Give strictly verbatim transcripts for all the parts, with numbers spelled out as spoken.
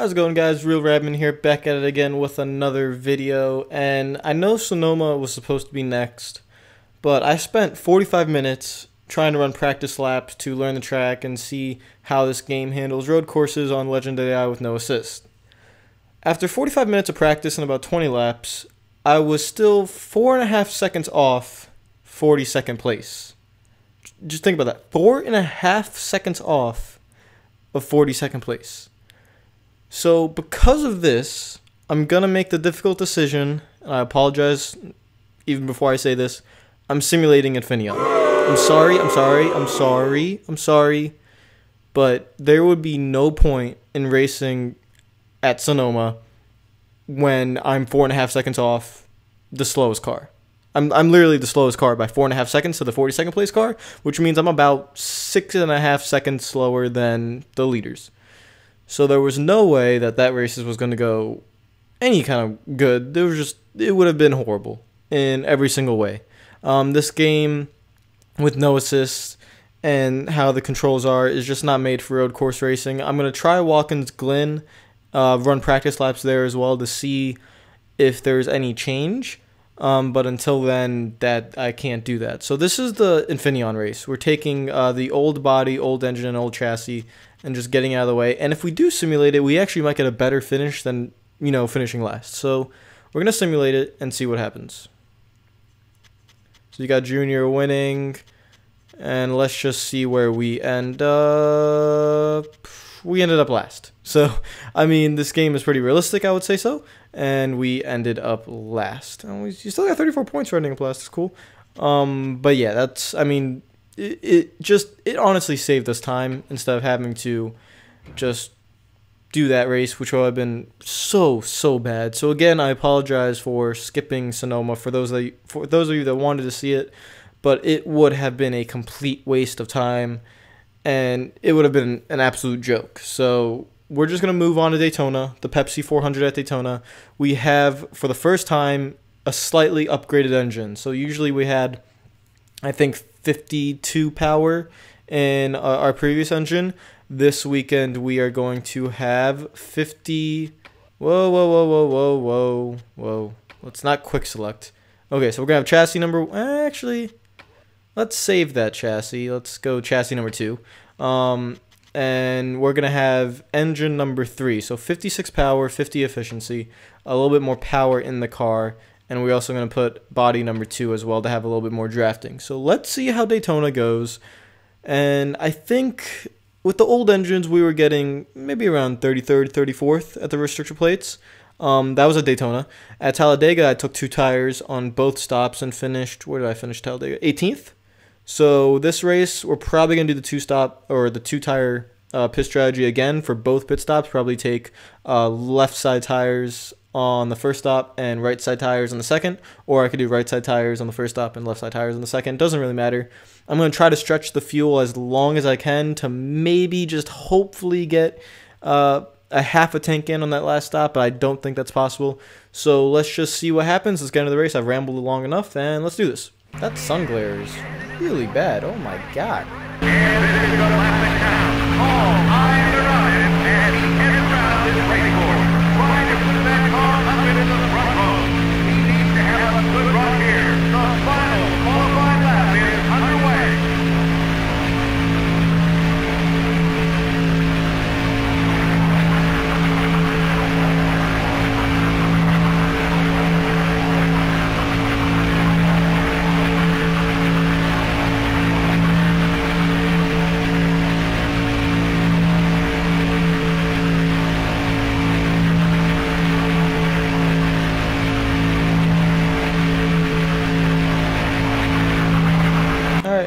How's it going, guys? Real Radman here, back at it again with another video. And I know Sonoma was supposed to be next, but I spent forty-five minutes trying to run practice laps to learn the track and see how this game handles road courses on Legendary A I with no assist. After forty-five minutes of practice and about twenty laps, I was still four and a half seconds off forty-second place. Just think about that. Four and a half seconds off of forty-second place. So because of this, I'm going to make the difficult decision, and I apologize even before I say this, I'm simulating Infineon. I'm sorry, I'm sorry, I'm sorry, I'm sorry, but there would be no point in racing at Sonoma when I'm four and a half seconds off the slowest car. I'm, I'm literally the slowest car by four and a half seconds to the forty-second place car, which means I'm about six and a half seconds slower than the leaders. So there was no way that that race was going to go any kind of good. There was just, it would have been horrible in every single way. Um, this game with no assist and how the controls are is just not made for road course racing. I'm going to try Watkins Glen, uh, run practice laps there as well to see if there's any change. Um, but until then, that I can't do that. So this is the Infineon race. We're taking uh, the old body, old engine, and old chassis and just getting out of the way. And if we do simulate it, we actually might get a better finish than, you know, finishing last. So we're going to simulate it and see what happens. So you got Junior winning. And let's just see where we end up. We ended up last. So, I mean, this game is pretty realistic, I would say so. And we ended up last. And we you still got thirty-four points for ending up last. It's cool. Um, but yeah, that's, I mean, it, it just, it honestly saved us time instead of having to just do that race, which would have been so, so bad. So again, I apologize for skipping Sonoma for those, that, for those of you that wanted to see it. But it would have been a complete waste of time. And it would have been an absolute joke. So we're just going to move on to Daytona, the Pepsi four hundred at Daytona. We have, for the first time, a slightly upgraded engine. So usually we had, I think, fifty-two power in uh, our previous engine. This weekend we are going to have fifty... Whoa, whoa, whoa, whoa, whoa, whoa, whoa. Let's not quick select. Okay, so we're going to have chassis number... Actually... Let's save that chassis. Let's go chassis number two. Um, and we're going to have engine number three. So fifty-six power, fifty efficiency, a little bit more power in the car. And we're also going to put body number two as well to have a little bit more drafting. So let's see how Daytona goes. And I think with the old engines, we were getting maybe around thirty-third, thirty-fourth at the restrictor plates. Um, that was at Daytona. At Talladega, I took two tires on both stops and finished, where did I finish Talladega? eighteenth. So this race, we're probably going to do the two-stop or the two-tire uh, pit strategy again for both pit stops. Probably take uh, left-side tires on the first stop and right-side tires on the second. Or I could do right-side tires on the first stop and left-side tires on the second. Doesn't really matter. I'm going to try to stretch the fuel as long as I can to maybe just hopefully get uh, a half a tank in on that last stop. But I don't think that's possible. So let's just see what happens. Let's get into the race. I've rambled long enough, and let's do this. That sun glare is really bad. Oh my god.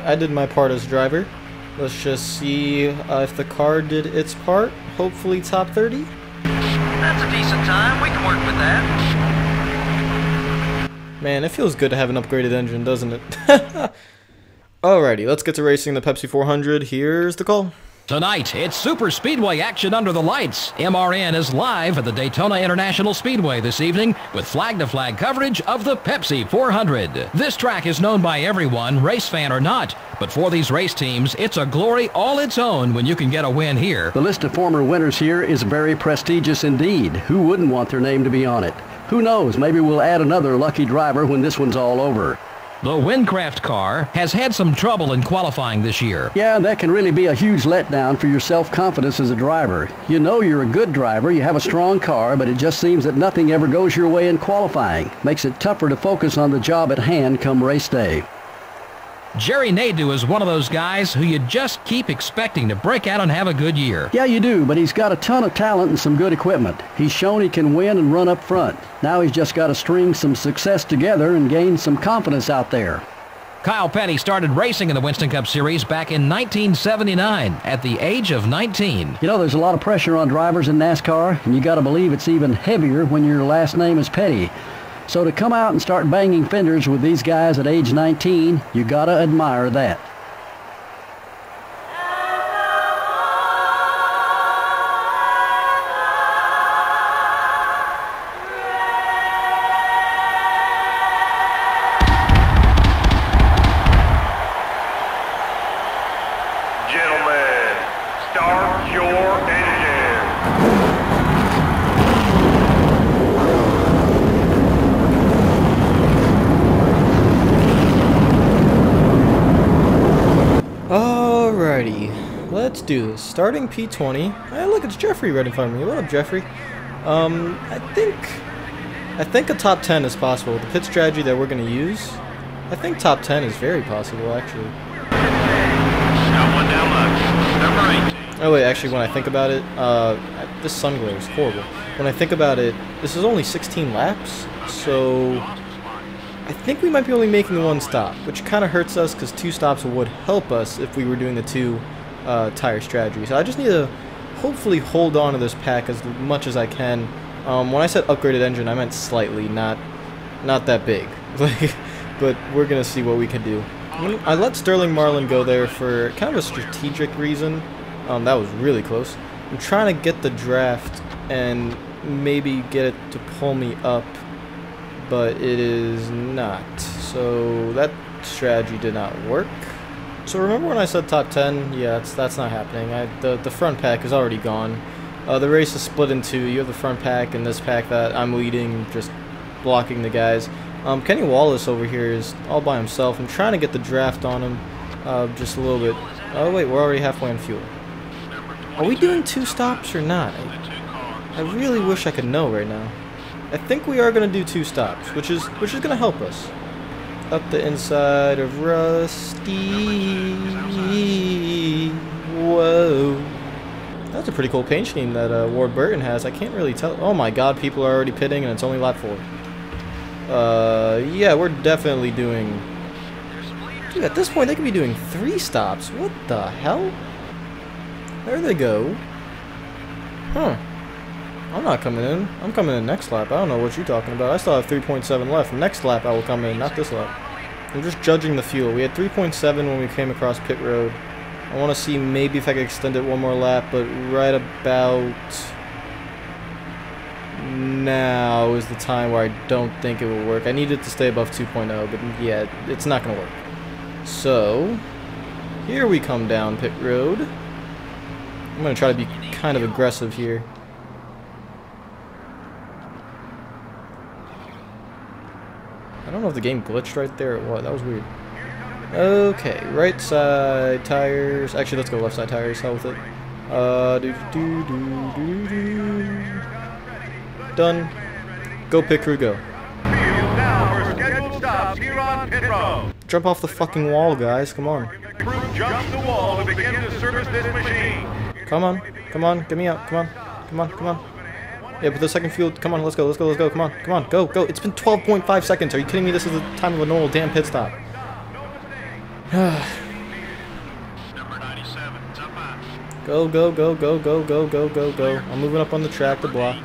I did my part as driver. Let's just see uh, if the car did its part. Hopefully top thirty. That's a decent time. We can work with that. Man, it feels good to have an upgraded engine, doesn't it? Alrighty, let's get to racing the Pepsi four hundred. Here's the call. Tonight, it's Super Speedway action under the lights. M R N is live at the Daytona International Speedway this evening with flag-to-flag coverage of the Pepsi four hundred. This track is known by everyone, race fan or not, but for these race teams, it's a glory all its own when you can get a win here. The list of former winners here is very prestigious indeed. Who wouldn't want their name to be on it? Who knows, maybe we'll add another lucky driver when this one's all over. The Windcraft car has had some trouble in qualifying this year. Yeah, and that can really be a huge letdown for your self-confidence as a driver. You know you're a good driver, you have a strong car, but it just seems that nothing ever goes your way in qualifying. Makes it tougher to focus on the job at hand come race day. Jerry Nadeau is one of those guys who you just keep expecting to break out and have a good year. Yeah, you do, but he's got a ton of talent and some good equipment. He's shown he can win and run up front. Now he's just got to string some success together and gain some confidence out there. Kyle Petty started racing in the Winston Cup Series back in nineteen seventy-nine at the age of nineteen. You know, there's a lot of pressure on drivers in NASCAR, and you got to believe it's even heavier when your last name is Petty. So to come out and start banging fenders with these guys at age nineteen, you gotta admire that. Gentlemen, start your engine. Let's do this. Starting P twenty. Hey, look, it's Jeffrey right in front of me. What up, Jeffrey? Um, I think... I think a top ten is possible. The pit strategy that we're going to use, I think top ten is very possible, actually. Got one down left. Number eight. Oh, wait, actually, when I think about it, uh, this sun glare is horrible. When I think about it, this is only sixteen laps, so I think we might be only making one stop, which kind of hurts us because two stops would help us if we were doing the two uh, tire strategy. So I just need to hopefully hold on to this pack as much as I can. Um, when I said upgraded engine, I meant slightly, not not that big. Like, but we're gonna see what we can do. I let Sterling Marlin go there for kind of a strategic reason. Um, that was really close. I'm trying to get the draft and maybe get it to pull me up, but it is not. So that strategy did not work. So remember when I said top ten? Yeah, that's, that's not happening. I, the, the front pack is already gone. Uh, the race is split in two. You have the front pack and this pack that I'm leading, just blocking the guys. Um, Kenny Wallace over here is all by himself. I'm trying to get the draft on him uh, just a little bit. Oh, wait, we're already halfway in fuel. Are we doing two stops or not? I, I really wish I could know right now. I think we are going to do two stops, which is which is going to help us. Up the inside of Rusty. Whoa. That's a pretty cool paint scheme that uh, Ward Burton has. I can't really tell. Oh my god, people are already pitting and it's only lap four. Uh, yeah, we're definitely doing... Dude, at this point they could be doing three stops. What the hell? There they go. Huh. I'm not coming in. I'm coming in next lap. I don't know what you're talking about. I still have three point seven left. Next lap I will come in, not this lap. I'm just judging the fuel. We had three point seven when we came across pit road. I want to see maybe if I could extend it one more lap, but right about now is the time where I don't think it will work. I need it to stay above two point oh, but yeah, it's not going to work. So, here we come down pit road. I'm going to try to be kind of aggressive here. I don't know if the game glitched right there or what. That was weird. Okay, right side tires. Actually, let's go left side tires. Hell with it. Uh, do do do do do. Done. Go pit crew, go. Jump off the fucking wall, guys. Come on. Come on, come on. Get me out. Come on, come on, come on. Yeah, but the second fuel, come on, let's go, let's go, let's go, come on, come on, go, go. It's been twelve point five seconds. Are you kidding me? This is the time of a normal damn pit stop. Go, go, go, go, go, go, go, go, go. I'm moving up on the track to block.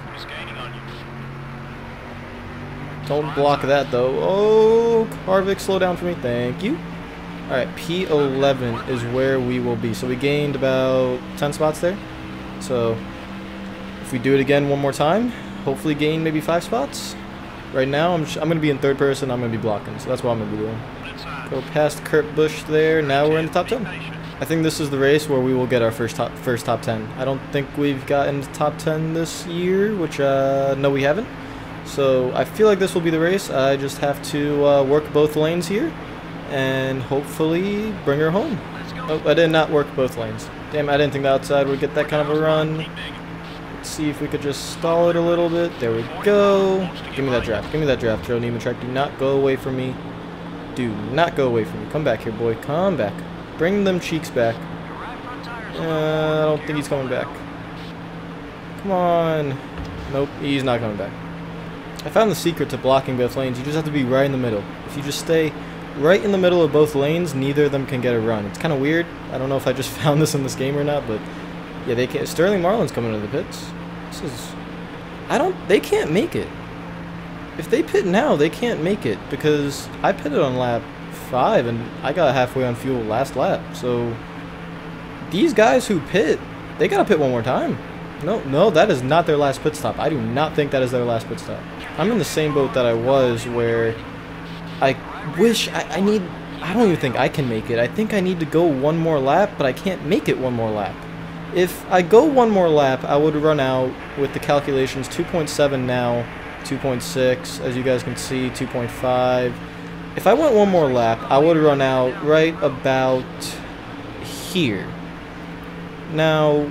Don't block that, though. Oh, Harvick, slow down for me. Thank you. Alright, P eleven is where we will be. So we gained about ten spots there. So if we do it again one more time, hopefully gain maybe five spots. Right now, I'm, I'm going to be in third person. I'm going to be blocking. So that's what I'm going to be doing. Go past Kurt Busch there. Now we're in the top ten. I think this is the race where we will get our first top first top ten. I don't think we've gotten to top ten this year, which, uh, no, we haven't. So I feel like this will be the race. I just have to uh, work both lanes here and hopefully bring her home. Oh, I did not work both lanes. Damn, I didn't think the outside would get that kind of a run. Let's see if we could just stall it a little bit. There we go. Give me that draft. Give me that draft, Joe Neiman track. Do not go away from me. Do not go away from me. Come back here, boy. Come back. Bring them cheeks back. Uh, I don't think he's coming back. Come on. Nope, he's not coming back. I found the secret to blocking both lanes. You just have to be right in the middle. If you just stay right in the middle of both lanes, neither of them can get a run. It's kind of weird. I don't know if I just found this in this game or not, but yeah, they can't. Sterling Marlin's coming into the pits. This is. I don't. They can't make it. If they pit now, they can't make it because I pitted on lap five and I got halfway on fuel last lap. So these guys who pit, they gotta pit one more time. No, no, that is not their last pit stop. I do not think that is their last pit stop. I'm in the same boat that I was where I wish I, I need. I don't even think I can make it. I think I need to go one more lap, but I can't make it one more lap. If I go one more lap, I would run out with the calculations. Two point seven now, two point six, as you guys can see, two point five. If I went one more lap, I would run out right about here. Now,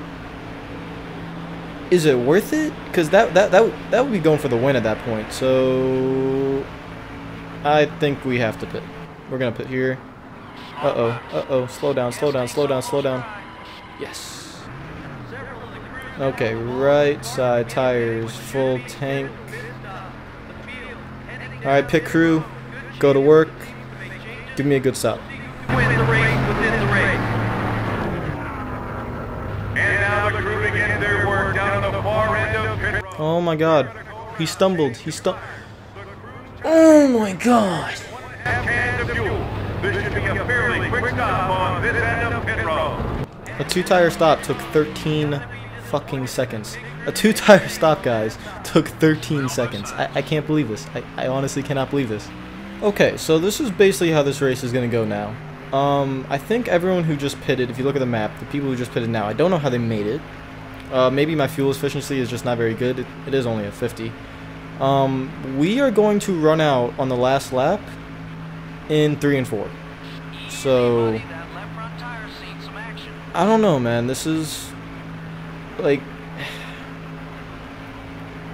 is it worth it? Because that, that, that, that would be going for the win at that point. So I think we have to pit. We're going to pit here. Uh-oh. Uh-oh. Slow down. Slow down. Slow down. Slow down. Yes. Okay. Right side tires. Full tank. All right. Pit crew. Go to work. Give me a good stop. Oh my god. He stumbled. He stu- Oh my god. A two-tire stop took thirteen fucking seconds. A two-tire stop, guys, took thirteen seconds. I, I can't believe this. I, I honestly cannot believe this. Okay, so this is basically how this race is going to go now. Um, I think everyone who just pitted, if you look at the map, the people who just pitted now, I don't know how they made it. Uh, maybe my fuel efficiency is just not very good. It, it is only a fifty. Um, we are going to run out on the last lap in three and four. So I don't know, man. This is like,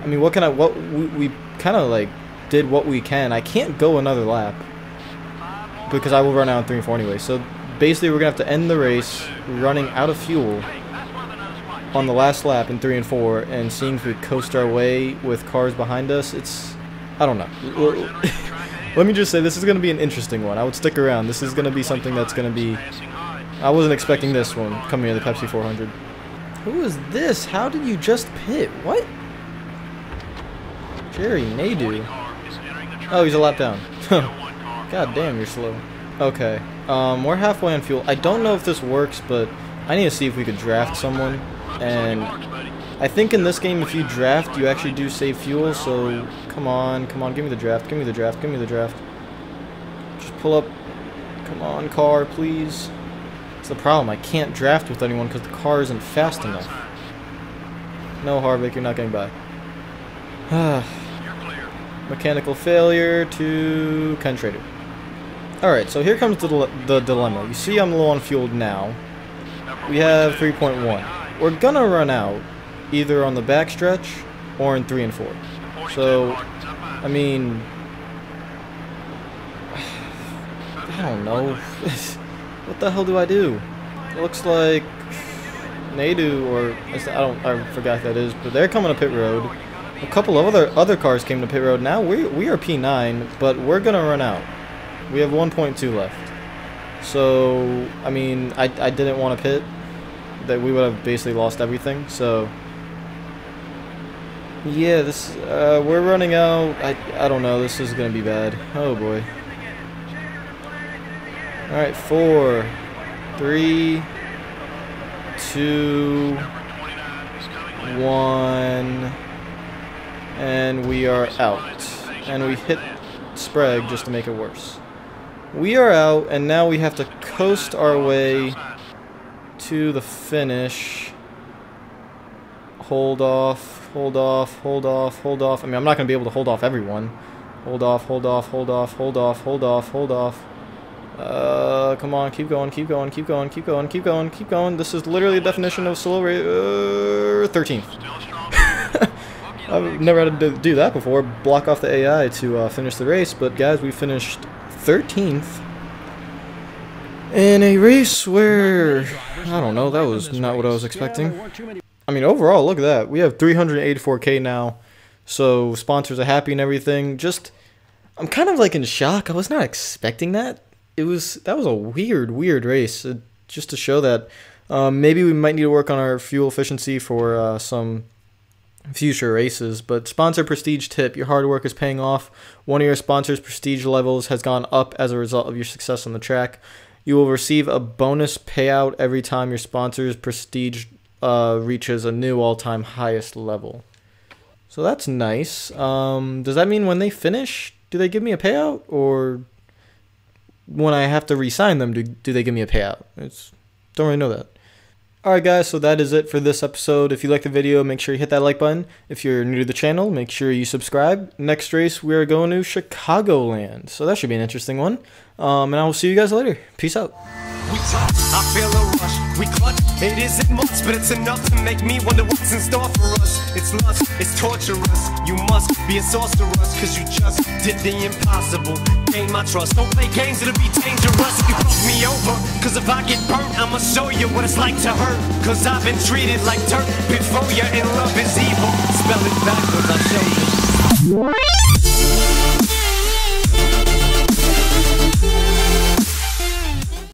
I mean, what can I? What we, we kind of like did what we can. I can't go another lap because I will run out in three and four anyway. So basically, we're gonna have to end the race running out of fuel on the last lap in three and four, and seeing if we coast our way with cars behind us. It's, I don't know. Let me just say, this is going to be an interesting one. I would stick around. This is going to be something that's going to be, I wasn't expecting this one coming in the Pepsi four hundred. Who is this? How did you just pit? What? Jerry Nadeau. Oh, he's a lap down. God damn, you're slow. Okay. Um, we're halfway on fuel. I don't know if this works, but I need to see if we could draft someone. And I think in this game, if you draft, you actually do save fuel. So come on, come on, give me the draft, give me the draft, give me the draft. Just pull up. Come on, car, please. That's the problem. I can't draft with anyone because the car isn't fast enough. No, Harvick, you're not getting by. Mechanical failure to Ken Trader. All right, so here comes the, dile the dilemma. You see, I'm low on fuel now. We have three point one. We're gonna run out either on the back stretch or in three and four. So, I mean, I don't know. What the hell do I do? It looks like Nadeau, or I don't, I forgot who that is, but they're coming to pit road. A couple of other other cars came to pit road. Now we we are P nine, but we're gonna run out. We have one point two left. So, I mean, I I didn't want to pit. That we would have basically lost everything. So yeah, this uh, we're running out. I I don't know. This is gonna be bad. Oh boy. All right, four, three, two, one, and we are out. And we hit Sprague just to make it worse. We are out, and now we have to coast our way to the finish. Hold off, hold off, hold off, hold off. I mean, I'm not going to be able to hold off everyone. Hold off, hold off, hold off, hold off, hold off, hold off. Uh, come on, keep going, keep going, keep going, keep going, keep going, keep going. This is literally the definition of slow race. Uh, thirteenth. I've never had to do that before. Block off the A I to uh, finish the race, but guys, we finished thirteenth in a race where I don't know. That was not what I was expecting. I mean, overall, look at that. We have three hundred eighty-four K now, so sponsors are happy and everything. Just, I'm kind of like in shock. I was not expecting that. It was that was a weird, weird race. It, just to show that um, maybe we might need to work on our fuel efficiency for uh, some future races. But sponsor prestige tip: your hard work is paying off. One of your sponsors' prestige levels has gone up as a result of your success on the track. You will receive a bonus payout every time your sponsor's prestige uh, reaches a new all-time highest level. So that's nice. Um, does that mean when they finish, do they give me a payout, or when I have to re-sign them, do, do they give me a payout? It's, don't really know that. Alright guys, so that is it for this episode. If you like the video, make sure you hit that like button. If you're new to the channel, make sure you subscribe. Next race, we are going to Chicagoland. So that should be an interesting one. Um, and I will see you guys later. Peace out. We talk, I feel a rush, we clutch, it isn't much, but it's enough to make me wonder what's in store for us. It's lust, it's torturous, you must be a sorceress, cause you just did the impossible, gain my trust. Don't play games, it'll be dangerous if you fuck me over, cause if I get burnt, I'ma show you what it's like to hurt, cause I've been treated like dirt before you, and love is evil, spell it backwards, I'll show you.